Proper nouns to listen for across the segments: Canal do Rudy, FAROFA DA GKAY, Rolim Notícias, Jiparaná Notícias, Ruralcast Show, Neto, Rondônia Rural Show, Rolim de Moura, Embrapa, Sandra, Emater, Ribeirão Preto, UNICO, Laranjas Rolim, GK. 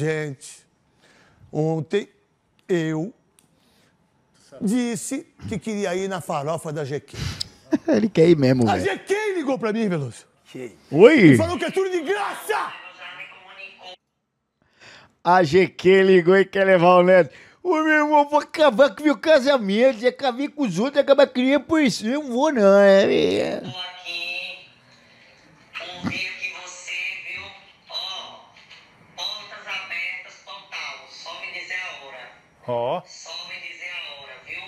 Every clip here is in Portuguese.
Gente, ontem eu disse que queria ir na farofa da GK. Ele quer ir mesmo, velho. A GK ligou pra mim, Veloso. Oi? Ele falou que é tudo de graça! A GK ligou e quer levar o Neto. Ô, meu irmão, vou acabar com meu casamento, já acabei com os outros, acabar com criança por isso. Eu não vou, não. É. Tô aqui. Ouvi o que você viu. Ó, portas abertas, total. Só me dizer a hora. Ó. Só me dizer a hora, viu?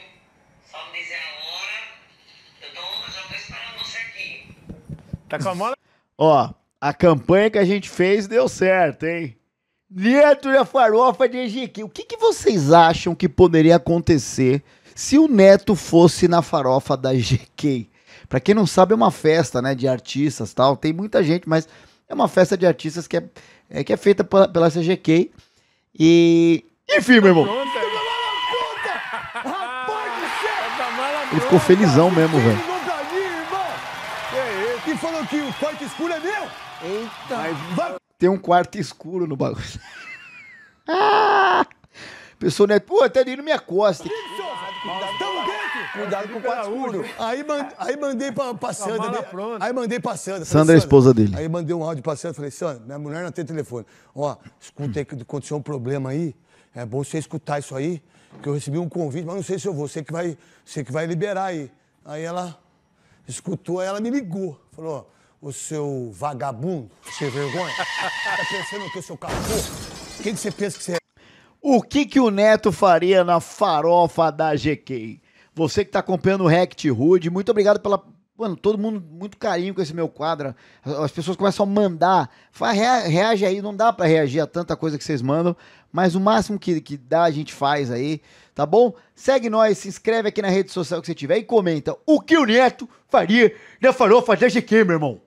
Só me dizer a hora. Já tô esperando você aqui. Tá com a mola? Ó, a campanha que a gente fez deu certo, hein? Neto da farofa de GK. O que, que vocês acham que poderia acontecer se o Neto fosse na farofa da GK? Pra quem não sabe, é uma festa, né, de artistas e tal. Tem muita gente, mas é uma festa de artistas que é feita pela GK. E... enfim, meu irmão. Ele ficou felizão mesmo, velho. E falou que o quarto escuro é meu. Eita. Tem um quarto escuro no bagulho. Ah! Pessoa, né? Pô, tá indo minha costa. Cuidado com o quarto escuro. Aí mandei pra Sandra. Aí mandei pra Sandra. Sandra é a esposa dele. Aí mandei um áudio pra Sandra. Falei, Sandra, minha mulher não tem telefone. Ó, escutei que aconteceu um problema aí. É bom você escutar isso aí. Que eu recebi um convite, mas não sei se eu vou. Você que vai liberar aí. Aí ela escutou, aí ela me ligou. Falou, ó. O seu vagabundo, sem vergonha, tá pensando que eu sou cachorro? Quem que você pensa que você é? O que que o Neto faria na farofa da GK? Você que tá acompanhando o Rect Rude, muito obrigado pela... Mano, todo mundo muito carinho com esse meu quadro. As pessoas começam a mandar. Reage aí, não dá pra reagir a tanta coisa que vocês mandam, mas o máximo que dá a gente faz aí, tá bom? Segue nós, se inscreve aqui na rede social que você tiver e comenta o que o Neto faria na farofa da GK, meu irmão.